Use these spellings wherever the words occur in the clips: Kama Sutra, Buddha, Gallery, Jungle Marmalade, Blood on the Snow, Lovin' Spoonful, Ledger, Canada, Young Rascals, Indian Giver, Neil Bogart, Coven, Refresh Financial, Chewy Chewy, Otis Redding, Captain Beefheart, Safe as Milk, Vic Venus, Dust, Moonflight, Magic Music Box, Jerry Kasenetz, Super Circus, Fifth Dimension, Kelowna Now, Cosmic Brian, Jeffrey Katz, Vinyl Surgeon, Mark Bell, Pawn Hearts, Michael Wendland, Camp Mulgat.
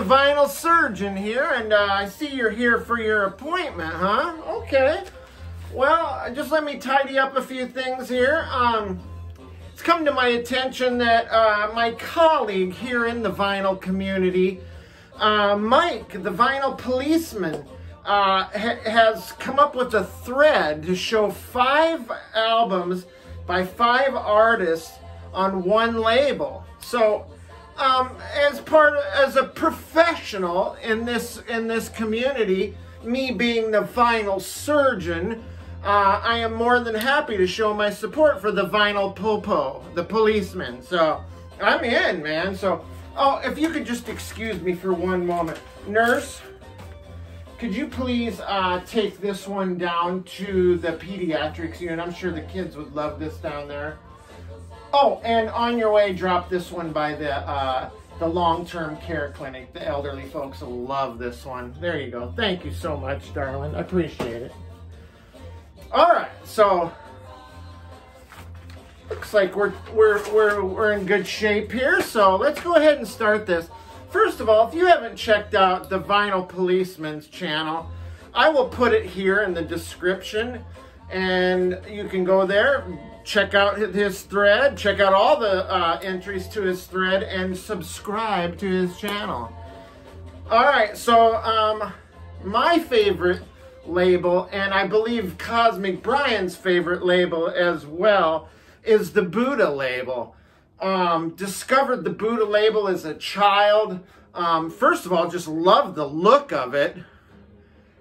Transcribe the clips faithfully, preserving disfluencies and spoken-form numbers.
Vinyl Surgeon here, and uh, I see you're here for your appointment, huh? Okay. Well, just let me tidy up a few things here. Um, it's come to my attention that uh, my colleague here in the vinyl community, uh, Mike, the Vinyl Policeman, uh, ha has come up with a thread to show five albums by five artists on one label. So, Um, as part of, as a professional in this in this community, me being the Vinyl Surgeon, uh, I am more than happy to show my support for the Vinyl Popo, the Policeman. So I'm in, man. So, oh, if you could just excuse me for one moment, nurse, could you please uh, take this one down to the pediatrics unit? I'm sure the kids would love this down there. Oh, and on your way, drop this one by the uh, the long-term care clinic. The elderly folks will love this one. There you go. Thank you so much, darling. I appreciate it. All right, so looks like we're we're we're we're in good shape here. So let's go ahead and start this. First of all, if you haven't checked out the Vinyl Policeman's channel, I will put it here in the description, and you can go there. Check out his thread, check out all the uh, entries to his thread, and subscribe to his channel. All right, so um, my favorite label, and I believe Cosmic Brian's favorite label as well, is the Buddha label. Um, discovered the Buddha label as a child. Um, first of all, just loved the look of it,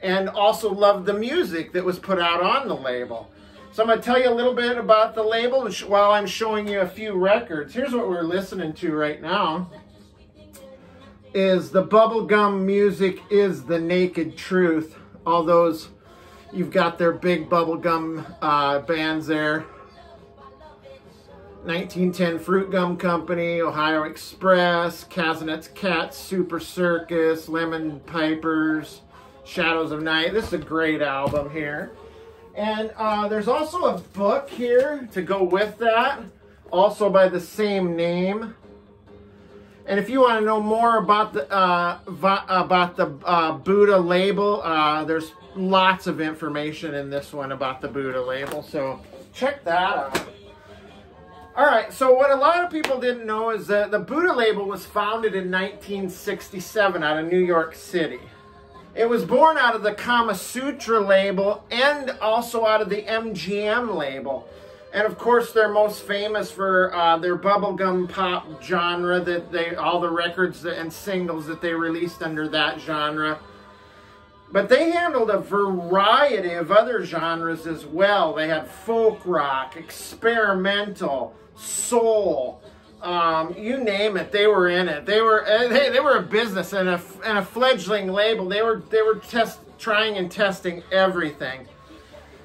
and also loved the music that was put out on the label. So I'm going to tell you a little bit about the label while I'm showing you a few records. Here's what we're listening to right now. Is the Bubblegum Music is the Naked Truth. All those, you've got their big bubblegum uh, bands there. nineteen ten Fruit Gum Company, Ohio Express, Casanets Cat, Super Circus, Lemon Pipers, Shadows of Night. This is a great album here. And uh, there's also a book here to go with that, also by the same name. And if you want to know more about the uh, about the uh, Buddha label, uh, there's lots of information in this one about the Buddha label. So check that out. All right. So what a lot of people didn't know is that the Buddha label was founded in nineteen sixty-seven out of New York City. It was born out of the Kama Sutra label and also out of the M G M label. And of course, they're most famous for uh, their bubblegum pop genre, that they, all the records and singles that they released under that genre. But they handled a variety of other genres as well. They had folk rock, experimental, soul. Um, you name it, they were in it. They were they, they were a business and a and a fledgling label. They were they were test trying and testing everything.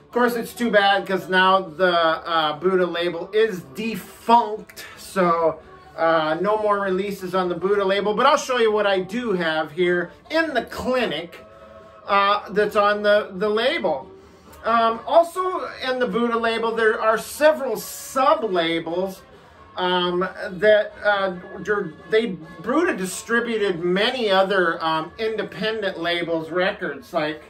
Of course, it's too bad because now the uh, Buddha label is defunct, so uh, no more releases on the Buddha label. But I'll show you what I do have here in the clinic uh, that's on the the label. Um, also, in the Buddha label, there are several sub labels. Um, that uh, they Buddha distributed many other um, independent labels records, like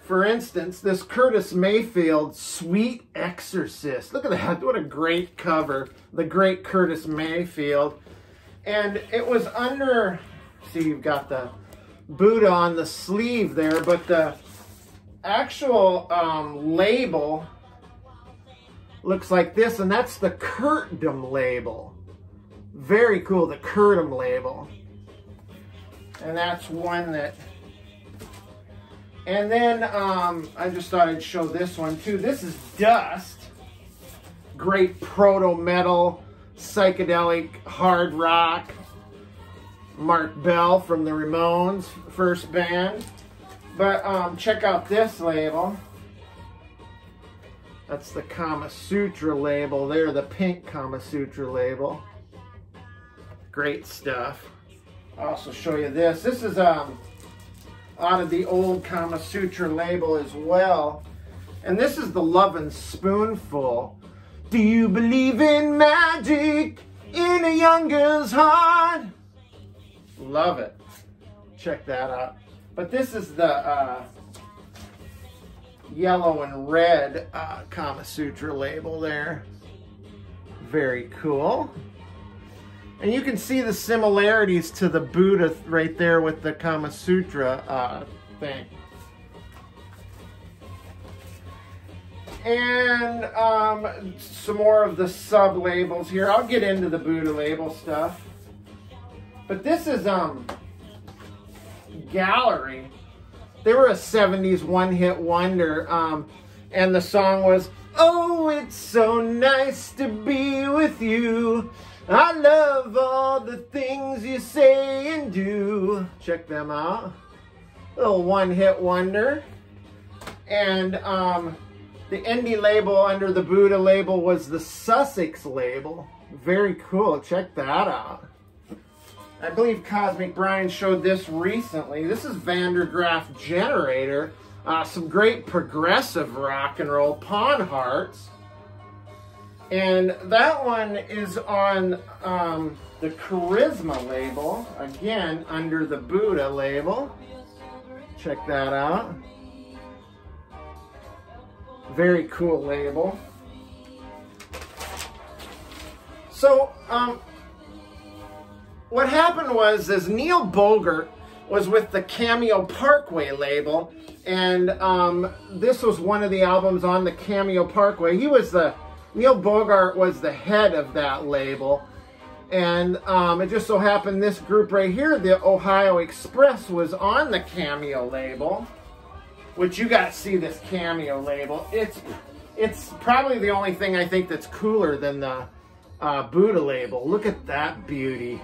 for instance this Curtis Mayfield Sweet Exorcist. Look at that, what a great cover, the great Curtis Mayfield. And it was under, see, you've got the Buddha on the sleeve there, but the actual um, label looks like this, and that's the Curtom label. Very cool, the Curtom label. And that's one that... And then um, I just thought I'd show this one too. This is Dust. Great proto-metal, psychedelic, hard rock. Mark Bell from the Ramones, first band. But um, check out this label. That's the Kama Sutra label there, the pink Kama Sutra label. Great stuff. I'll also show you this. This is um, out of the old Kama Sutra label as well. And this is the Lovin' Spoonful. Do you believe in magic in a young girl's heart? Love it. Check that out. But this is the uh, yellow and red uh, Kama Sutra label there. Very cool. And you can see the similarities to the Buddha right there with the Kama Sutra uh, thing. And um, some more of the sub-labels here. I'll get into the Buddha label stuff. But this is um, Gallery. They were a seventies one-hit wonder, um, and the song was, "Oh, it's so nice to be with you. I love all the things you say and do." Check them out. Little one-hit wonder. And um, the indie label under the Buddha label was the Sussex label. Very cool. Check that out. I believe Cosmic Brian showed this recently. This is Van Der Graaf Generator. Uh, some great progressive rock and roll. Pawn Hearts. And that one is on um, the Charisma label, again, under the Buddha label. Check that out. Very cool label. So, um, what happened was, is Neil Bogart was with the Cameo Parkway label, and um, this was one of the albums on the Cameo Parkway. He was the... Neil Bogart was the head of that label, and um, it just so happened this group right here, the Ohio Express, was on the Cameo label, which you got to see this Cameo label. It's, it's probably the only thing I think that's cooler than the uh, Buddha label. Look at that beauty.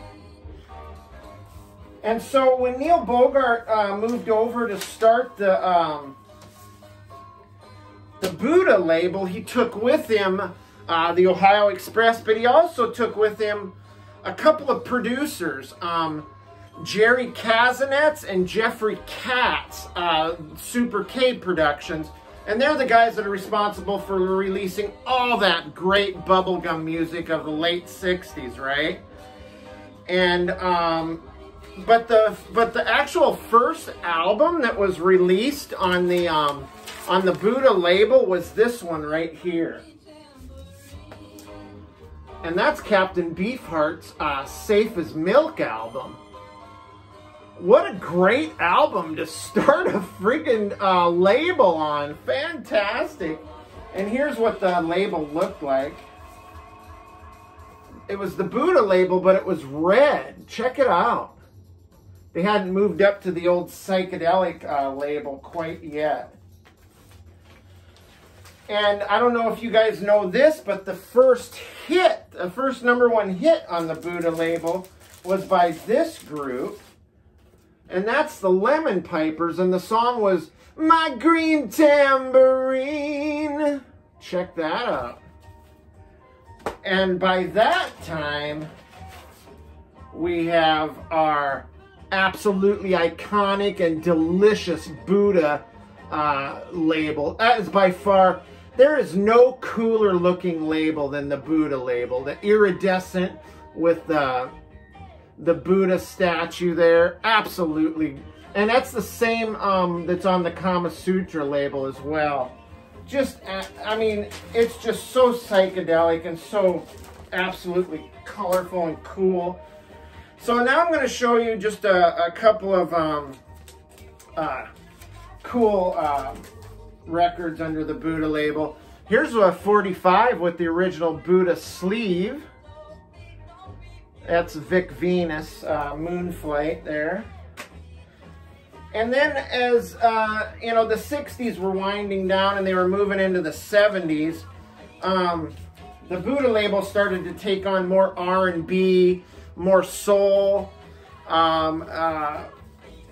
And so when Neil Bogart uh, moved over to start the... Um, The Buddha label, he took with him uh, the Ohio Express, but he also took with him a couple of producers, um, Jerry Kasenetz and Jeffrey Katz, uh, Super K Productions, and they're the guys that are responsible for releasing all that great bubblegum music of the late sixties, right? And um, but the but the actual first album that was released on the um, on the Buddha label was this one right here. And that's Captain Beefheart's uh, Safe as Milk album. What a great album to start a freaking uh, label on. Fantastic. And here's what the label looked like. It was the Buddha label, but it was red. Check it out. They hadn't moved up to the old psychedelic uh, label quite yet. And I don't know if you guys know this, but the first hit, the first number one hit on the Buddha label was by this group. And that's the Lemon Pipers. And the song was My Green Tambourine. Check that out. And by that time, we have our absolutely iconic and delicious Buddha uh, label. That is by far... There is no cooler looking label than the Buddha label. The iridescent with the, the Buddha statue there. Absolutely. And that's the same um, that's on the Kama Sutra label as well. Just, I mean, it's just so psychedelic and so absolutely colorful and cool. So now I'm going to show you just a, a couple of um, uh, cool... Um, records under the Buddha label. Here's a forty-five with the original Buddha sleeve. That's Vic Venus, uh, Moonflight there. And then as, uh, you know, the sixties were winding down and they were moving into the seventies, um, the Buddha label started to take on more R and B, more soul, um, uh,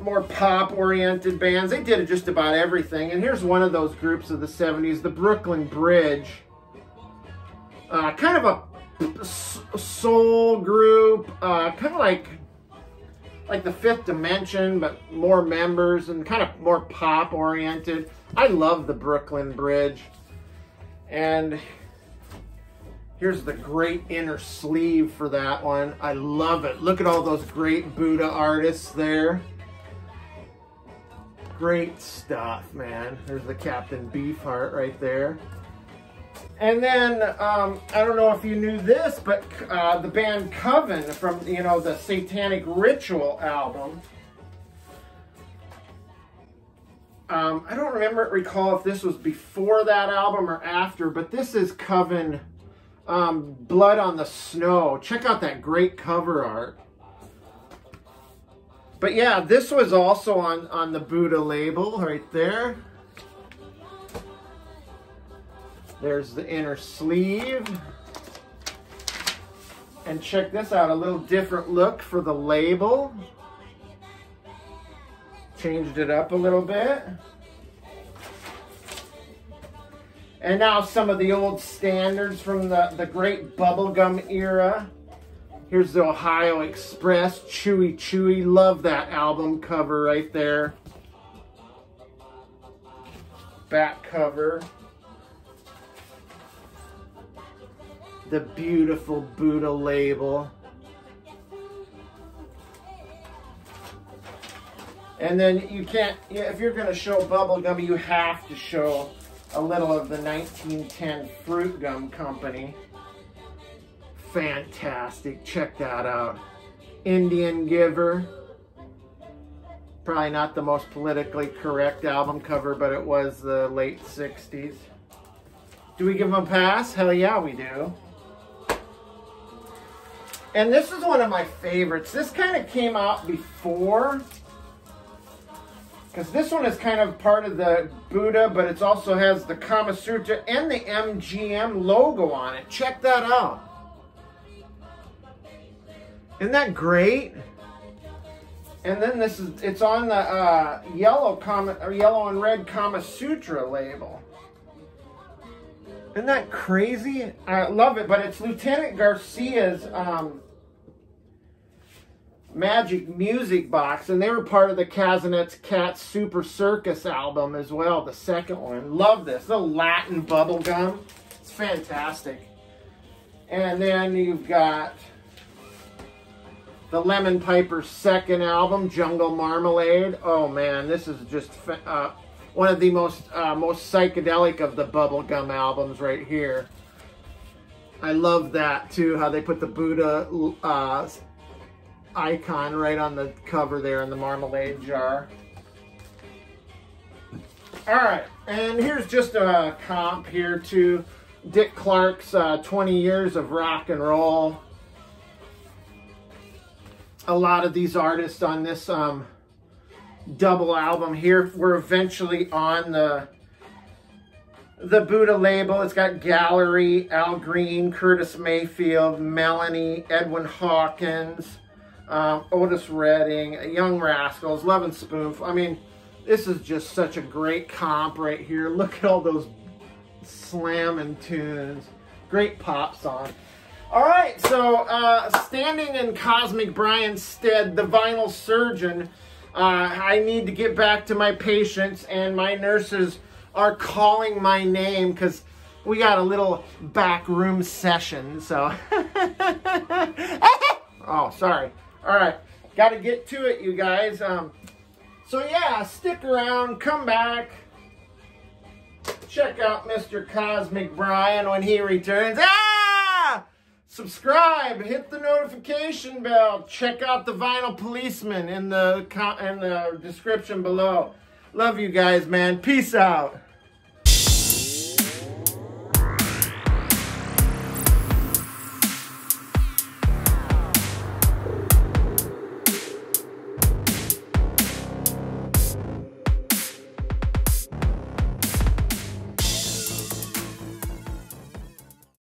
more pop-oriented bands. They did just about everything. And here's one of those groups of the seventies, the Brooklyn Bridge. Uh, kind of a soul group, uh, kind of like... like the Fifth Dimension, but more members and kind of more pop-oriented. I love the Brooklyn Bridge. And here's the great inner sleeve for that one. I love it. Look at all those great Buddha artists there. Great stuff, man. There's the Captain Beefheart right there. And then, um, I don't know if you knew this, but uh, the band Coven from, you know, the Satanic Ritual album. Um, I don't remember, recall if this was before that album or after, but this is Coven, um, Blood on the Snow. Check out that great cover art. But yeah, this was also on, on the Buddha label right there. There's the inner sleeve. And check this out, a little different look for the label. Changed it up a little bit. And now some of the old standards from the, the great bubblegum era. Here's the Ohio Express, Chewy Chewy. Love that album cover right there. Back cover. The beautiful Buddha label. And then you can't, if you're going to show bubblegum, you have to show a little of the nineteen ten Fruit Gum Company. Fantastic. Check that out. Indian Giver. Probably not the most politically correct album cover, but it was the late sixties. Do we give them a pass? Hell yeah, we do. And this is one of my favorites. This kind of came out before, because this one is kind of part of the Buddha, but it also has the Kama Sutra and the M G M logo on it. Check that out. Isn't that great? And then this is, it's on the uh, yellow Kama, or yellow and red Kama Sutra label. Isn't that crazy? I love it, but it's Lieutenant Garcia's um, Magic Music Box, and they were part of the Casanets Cat Super Circus album as well, the second one. Love this. The Latin bubblegum. It's fantastic. And then you've got the Lemon Pipers' second album, Jungle Marmalade. Oh, man, this is just... Uh, one of the most uh, most psychedelic of the bubblegum albums right here. I love that too, how they put the Buddha uh, icon right on the cover there in the marmalade jar. All right, and here's just a comp here to Dick Clark's uh, twenty years of rock and roll. A lot of these artists on this um, double album here we're eventually on the the Buddha label. It's got Gallery, Al Green, Curtis Mayfield, Melanie, Edwin Hawkins, um, Otis Redding, Young Rascals, Lovin' Spoonful. I mean, this is just such a great comp right here. Look at all those slamming tunes. Great pop song. All right, so uh, standing in Cosmic Brian's stead, the Vinyl Surgeon. Uh, I need to get back to my patients, and my nurses are calling my name because we got a little back room session, so. Oh, sorry. All right. Got to get to it, you guys. Um, so, yeah, stick around. Come back. Check out Mister Cosmic Brian when he returns. Ah! Subscribe, hit the notification bell, check out the Vinyl Policeman in the, in the description below. Love you guys, man. Peace out.